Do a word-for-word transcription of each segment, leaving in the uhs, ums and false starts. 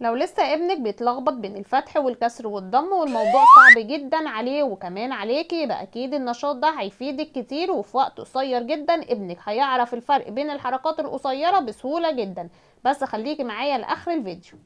لو لسه ابنك بيتلخبط بين الفتح والكسر والضم والموضوع صعب جدا عليه وكمان عليكي، يبقى اكيد النشاط ده هيفيدك كتير، وفي وقت قصير جدا ابنك هيعرف الفرق بين الحركات القصيرة بسهولة جدا. بس خليكي معايا لاخر الفيديو.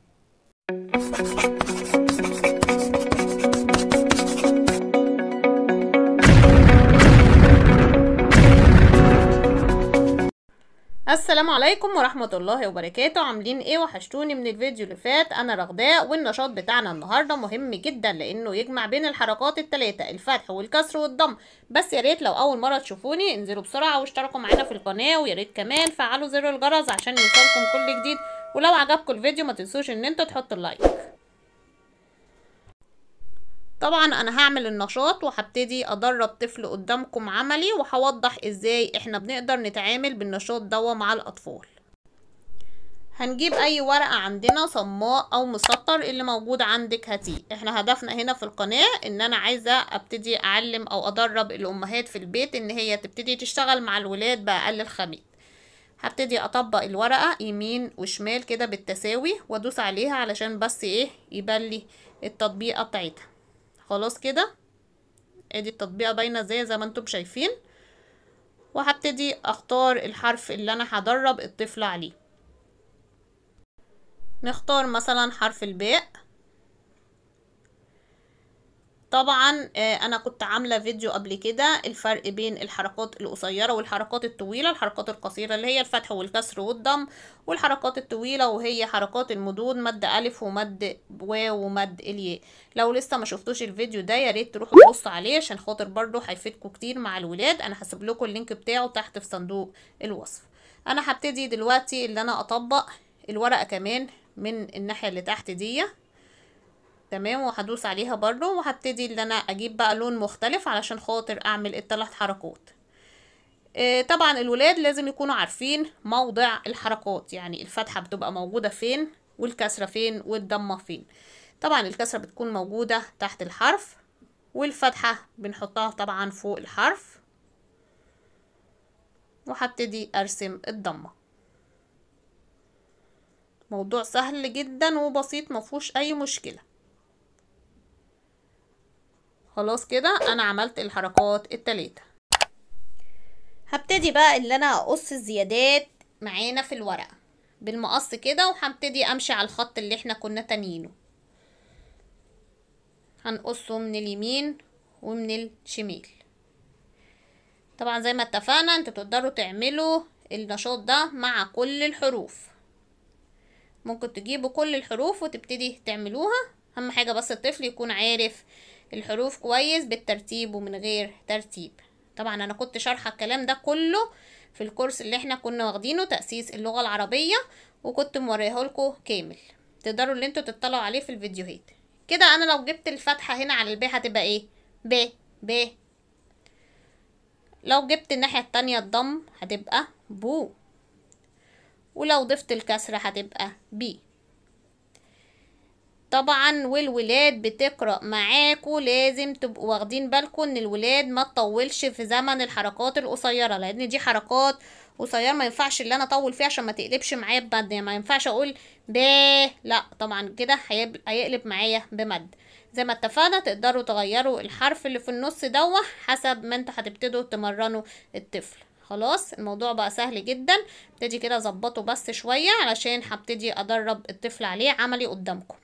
السلام عليكم ورحمة الله وبركاته، عاملين ايه؟ وحشتوني من الفيديو اللي فات. انا رغداء والنشاط بتاعنا النهاردة مهم جدا لانه يجمع بين الحركات التلاتة الفتح والكسر والضم. بس يا ريت لو اول مرة تشوفوني انزلوا بسرعة واشتركوا معانا في القناة، ويا ريت كمان فعلوا زر الجرس عشان يوصلكم كل جديد، ولو عجبكم الفيديو ما تنسوش ان انتوا تحطوا اللايك. طبعا انا هعمل النشاط وهبتدي ادرب طفل قدامكم عملي، وهوضح ازاي احنا بنقدر نتعامل بالنشاط ده مع الاطفال. هنجيب اي ورقة عندنا صماء او مسطر اللي موجود عندك هاتيه. احنا هدفنا هنا في القناة ان انا عايزة ابتدي اعلم او ادرب الامهات في البيت ان هي تبتدي تشتغل مع الولاد باقل الخميت. هبتدي اطبق الورقة يمين وشمال كده بالتساوي وادوس عليها علشان بس ايه يبان لي التطبيقة بتاعتها. خلاص كده ادي التطبيقه باينه زي زي ما انتم شايفين، وهبتدي اختار الحرف اللي انا هدرب الطفل عليه. نختار مثلا حرف الباء. طبعا انا كنت عامله فيديو قبل كده الفرق بين الحركات القصيره والحركات الطويله، الحركات القصيره اللي هي الفتح والكسر والضم، والحركات الطويله وهي حركات المدود مد الف ومد واو ومد الياء. لو لسه ما شفتوش الفيديو ده يا ريت تروحوا تبصوا عليه عشان خاطر برده هيفيدكم كتير مع الولاد. انا هسيب لكم اللينك بتاعه تحت في صندوق الوصف. انا هبتدي دلوقتي ان انا اطبق الورقه كمان من الناحيه اللي تحت دي، تمام، وهدوس عليها برضو، وهبتدي ان انا اجيب بقى لون مختلف علشان خاطر اعمل الثلاث حركات. آه طبعا الولاد لازم يكونوا عارفين موضع الحركات، يعني الفتحه بتبقى موجوده فين والكسره فين والضمه فين. طبعا الكسره بتكون موجوده تحت الحرف، والفتحه بنحطها طبعا فوق الحرف، وهبتدي ارسم الضمه. موضوع سهل جدا وبسيط مفهوش اي مشكله. خلاص كده انا عملت الحركات التلاتة. هبتدي بقى اللي انا اقص الزيادات معانا في الورقة بالمقص كده، وهبتدي امشي على الخط اللي احنا كنا تانيينه. هنقصه من اليمين ومن الشمال. طبعا زي ما اتفقنا انتوا تقدروا تعملوا النشاط ده مع كل الحروف، ممكن تجيبوا كل الحروف وتبتدي تعملوها. اهم حاجة بس الطفل يكون عارف الحروف كويس بالترتيب ومن غير ترتيب. طبعا انا كنت شارحه الكلام ده كله في الكورس اللي احنا كنا واخدينه تأسيس اللغة العربية، وكنت موريها لكم كامل، تقدروا ان انتوا تطلعوا عليه في الفيديوهات. كده انا لو جبت الفتحة هنا على الباء هتبقى ايه؟ ب ب. لو جبت الناحية التانية الضم هتبقى بو، ولو ضفت الكسرة هتبقى بي. طبعا والولاد بتقرأ معاكوا لازم تبقوا واخدين بالكم ان الولاد ما تطولش في زمن الحركات القصيرة، لان دي حركات قصيرة ما ينفعش اللي انا اطول فيها عشان ما تقلبش معايا بمد. ما ينفعش اقول ب، لا طبعا كده هيقلب معايا بمد. زي ما اتفقنا تقدروا تغيروا الحرف اللي في النص دوه حسب ما انتوا هتبتدوا تمرنوا الطفل. خلاص الموضوع بقى سهل جدا. ابتدي كده اظبطه بس شوية علشان هبتدي ادرب الطفل عليه عملي قدامكم.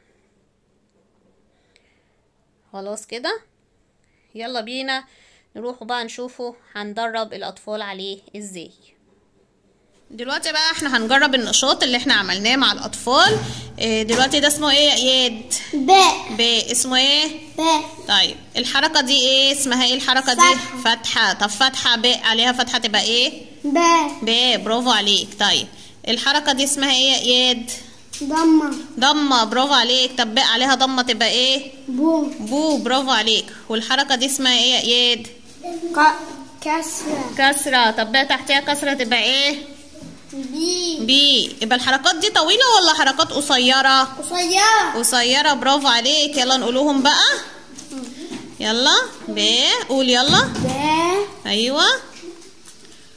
خلاص كده يلا بينا نروح بقى نشوفه هندرب الاطفال عليه ازاي. دلوقتي بقى احنا هنجرب النشاط اللي احنا عملناه مع الاطفال. دلوقتي ده اسمه ايه يا اياد؟ باء. باء اسمه ايه؟ باء. طيب الحركه دي ايه اسمها؟ ايه الحركه دي؟ فتحه. طب فتحه باء عليها فتحه تبقى ايه؟ باء. باء، برافو عليك. طيب الحركه دي اسمها ايه يا اياد؟ ضمة. ضمة، برافو عليك. طب باء عليها ضمة تبقى ايه؟ بو. بو، برافو عليك. والحركة دي اسمها ايه يا اياد؟ كسرة. كسرة، طب باء تحتها كسرة تبقى ايه؟ بي. بي، يبقى الحركات دي طويلة ولا حركات قصيرة؟ قصيرة. قصيرة، برافو عليك. يلا نقولوهم بقى. يلا باء، قول يلا. باء. ايوه.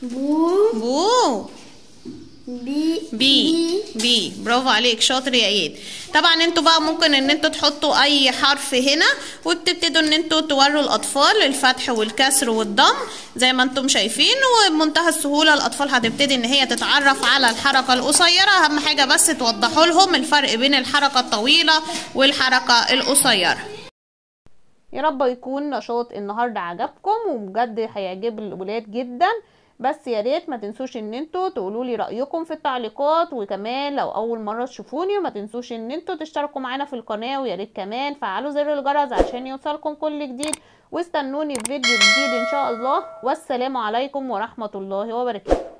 بو. بو. ب بي بي بي. برافو عليك، شاطر يا اياد. طبعا انتوا بقى ممكن ان انتوا تحطوا اي حرف هنا وتبتدوا ان انتوا توروا الاطفال الفتح والكسر والضم زي ما انتم شايفين، وبمنتهى السهوله الاطفال هتبتدي ان هي تتعرف على الحركه القصيره. اهم حاجه بس توضحوا لهم الفرق بين الحركه الطويله والحركه القصيره. يا رب يكون نشاط النهارده عجبكم وبجد هيعجب الولاد جدا، بس يا ريت ما تنسوش ان انتوا تقولوا لي رايكم في التعليقات، وكمان لو اول مره تشوفوني ما تنسوش ان انتوا تشتركوا معانا في القناه، ويا ريت كمان فعلوا زر الجرس عشان يوصلكم كل جديد، واستنوني في فيديو جديد ان شاء الله. والسلام عليكم ورحمه الله وبركاته.